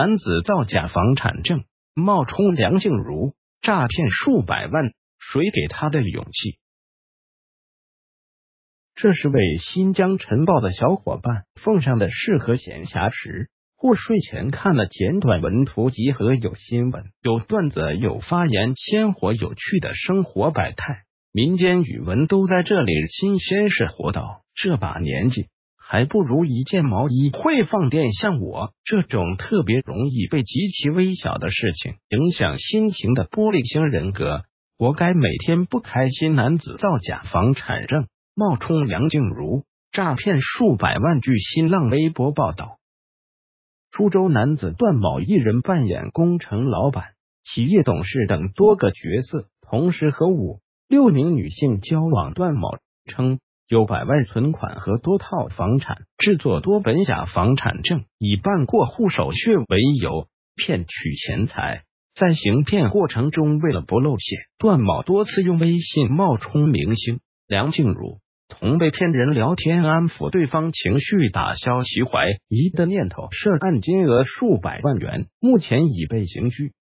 男子造假房产证，冒充梁静茹，诈骗数百万，谁给他的勇气？这是为新疆晨报的小伙伴奉上的适合闲暇时或睡前看的简短文图集合，有新闻，有段子，有发言，鲜活有趣的生活百态，民间语文都在这里新鲜事活到这把年纪。 还不如一件毛衣会放电，像我这种特别容易被极其微小的事情影响心情的玻璃型人格，活该每天不开心。男子造假房产证，冒充梁静茹，诈骗数百万。据新浪微博报道，株洲男子段某一人扮演工程老板、企业董事等多个角色，同时和5、6名女性交往。段某称 有100万存款和多套房产，制作多本假房产证，以办过户手续为由骗取钱财。在行骗过程中，为了不露馅，段某多次用微信冒充明星梁静茹，同被骗人聊天，安抚对方情绪，打消其怀疑的念头。涉案金额数百万元，目前已被刑拘。